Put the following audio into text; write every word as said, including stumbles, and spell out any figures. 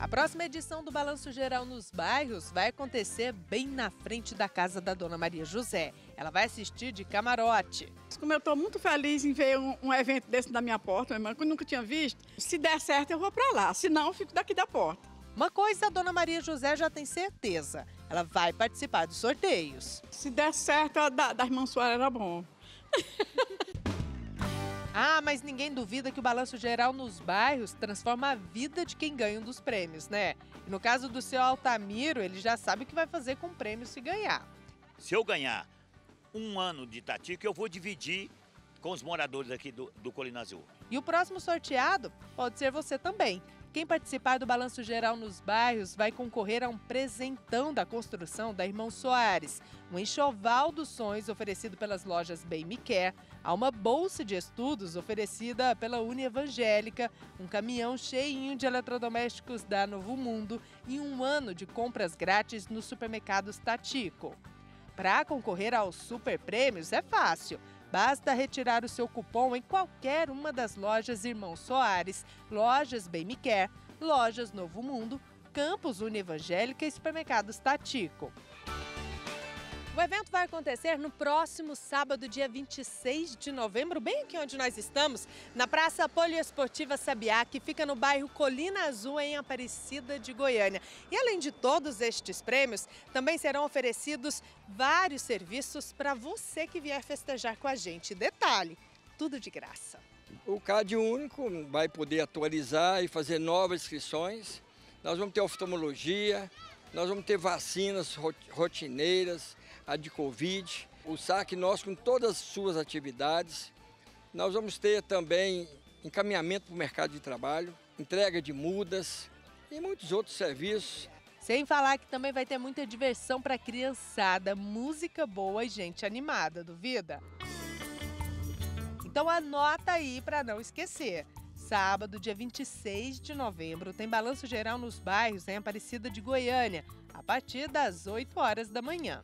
A próxima edição do Balanço Geral nos Bairros vai acontecer bem na frente da casa da Dona Maria José. Ela vai assistir de camarote. Como eu estou muito feliz em ver um, um evento desse na minha porta, minha irmã, que eu nunca tinha visto, se der certo eu vou para lá, se não eu fico daqui da porta. Uma coisa a Dona Maria José já tem certeza, ela vai participar dos sorteios. Se der certo, a da, da irmã Suara era bom. Ah, mas ninguém duvida que o Balanço Geral nos Bairros transforma a vida de quem ganha um dos prêmios, né? E no caso do seu Altamiro, ele já sabe o que vai fazer com o prêmio se ganhar. Se eu ganhar um ano de Tatico, eu vou dividir com os moradores aqui do, do Colina Azul. E o próximo sorteado pode ser você também. Quem participar do Balanço Geral nos Bairros vai concorrer a um presentão da construção da Irmãos Soares, um enxoval dos sonhos oferecido pelas lojas Bem Me Quer, a uma bolsa de estudos oferecida pela UniEvangélica, um caminhão cheinho de eletrodomésticos da Novo Mundo e um ano de compras grátis nos supermercados Tatico. Para concorrer aos super prêmios é fácil. Basta retirar o seu cupom em qualquer uma das lojas Irmãos Soares, lojas Bem Me Quer, lojas Novo Mundo, Campos UniEvangélica e supermercados Tatico. O evento vai acontecer no próximo sábado, dia vinte e seis de novembro, bem aqui onde nós estamos, na Praça Poliesportiva Sabiá, que fica no bairro Colina Azul, em Aparecida de Goiânia. E além de todos estes prêmios, também serão oferecidos vários serviços para você que vier festejar com a gente. Detalhe, tudo de graça. O C A D Único vai poder atualizar e fazer novas inscrições. Nós vamos ter oftalmologia, nós vamos ter vacinas rotineiras, a de Covid, o saque nosso com todas as suas atividades. Nós vamos ter também encaminhamento para o mercado de trabalho, entrega de mudas e muitos outros serviços. Sem falar que também vai ter muita diversão para a criançada, música boa e gente animada, duvida? Então anota aí para não esquecer. Sábado, dia vinte e seis de novembro, tem Balanço Geral nos Bairros, em Aparecida de Goiânia, a partir das oito horas da manhã.